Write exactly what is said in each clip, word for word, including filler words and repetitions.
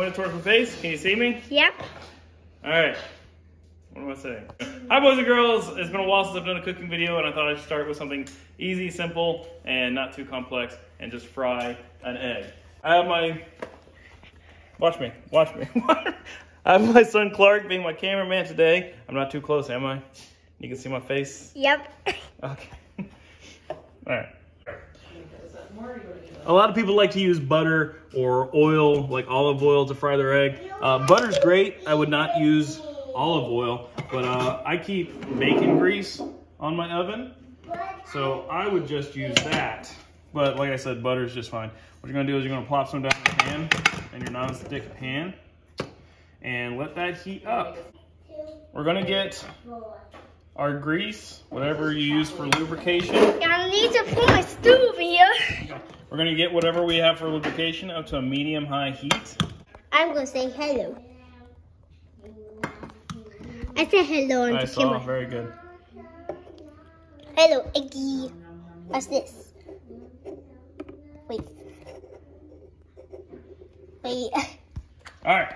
Point it towards my face. Can you see me? Yep. All right. What am I saying? Hi, boys and girls. It's been a while since I've done a cooking video, and I thought I'd start with something easy, simple, and not too complex, and just fry an egg. I have my... Watch me. Watch me. I have my son, Clark, being my cameraman today. I'm not too close, am I? You can see my face? Yep. Okay. All right. A lot of people like to use butter or oil, like olive oil, to fry their egg. Uh, butter's great. I would not use olive oil, but uh, I keep bacon grease on my oven, so I would just use that. But like I said, butter is just fine. What you're going to do is you're going to plop some down in your pan, in your non-stick pan, and let that heat up. We're going to get our grease, whatever you use for lubrication. I need to put my stove here. We're going to get whatever we have for lubrication up to a medium-high heat. I'm going to say hello. I said hello on I the saw. camera. Very good. Hello, Eggie. What's this? Wait. Wait. All right.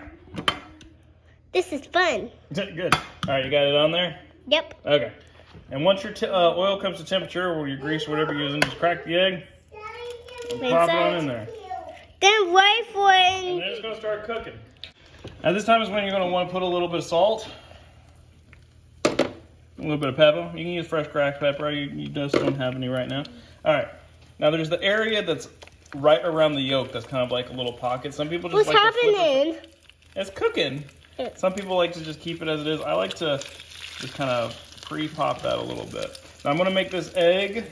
This is fun. Good. All right, you got it on there? Yep. Okay. And once your t uh, oil comes to temperature, or your grease, whatever you're using, just crack the egg and pop it on in there. Then wait for it. And then it's going to start cooking. Now this time is when you're going to want to put a little bit of salt. A little bit of pepper. You can use fresh cracked pepper. You, you just don't have any right now. All right. Now there's the area that's right around the yolk. That's kind of like a little pocket. Some people just What's like happening? To flip it. It's cooking. Some people like to just keep it as it is. I like to just kind of pre-pop that a little bit. Now I'm going to make this egg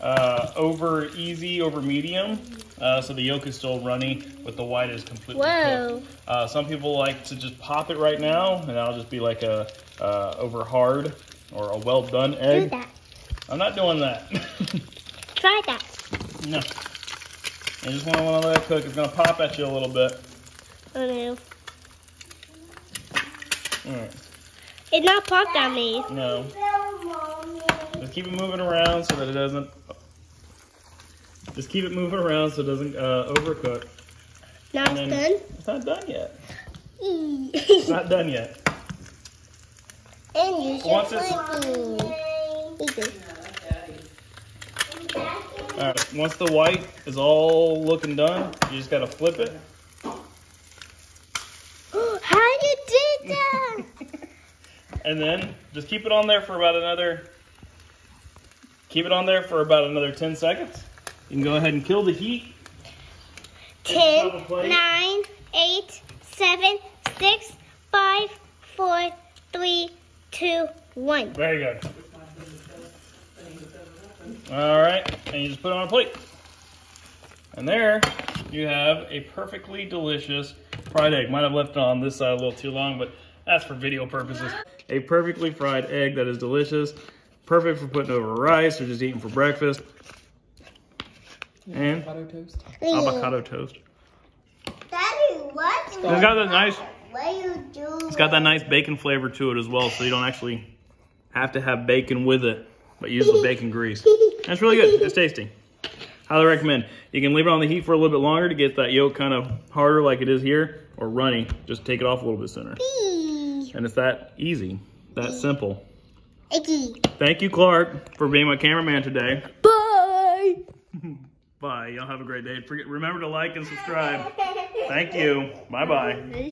uh, over easy, over medium. Uh, so the yolk is still runny, but the white is completely Whoa. cooked. Uh, some people like to just pop it right now, and that'll just be like a uh, over hard or a well done egg. Do that. I'm not doing that. Try that. No. I just want to let that cook. It's going to pop at you a little bit. Oh no. All right. It not popped at me. No. Just keep it moving around so that it doesn't. Just keep it moving around so it doesn't uh, overcook. Now it's done? It's not done yet. It's not done yet. And you Once it's... All right. Once the white is all looking done, you just got to flip it. How you did that? And then just keep it on there for about another... Keep it on there for about another ten seconds. You can go ahead and kill the heat. ten, nine, eight, seven, six, five, four, three, two, one. Very good. All right, and you just put it on a plate. And there you have a perfectly delicious fried egg. Might have left it on this side a little too long, but that's for video purposes. A perfectly fried egg that is delicious, perfect for putting over rice or just eating for breakfast. And avocado toast. Avocado toast. Daddy, what? It's got that nice. What are you doing? It's got that nice bacon flavor to it as well, so you don't actually have to have bacon with it, but use the bacon grease. That's really good. It's tasty. Highly recommend. You can leave it on the heat for a little bit longer to get that yolk kind of harder, like it is here, or runny. Just take it off a little bit sooner. Bee. And it's that easy, that Bee. simple. Icky. Thank you, Clark, for being my cameraman today. Bye. Bye. Y'all have a great day. Forget, remember to like and subscribe. Thank you. Bye-bye.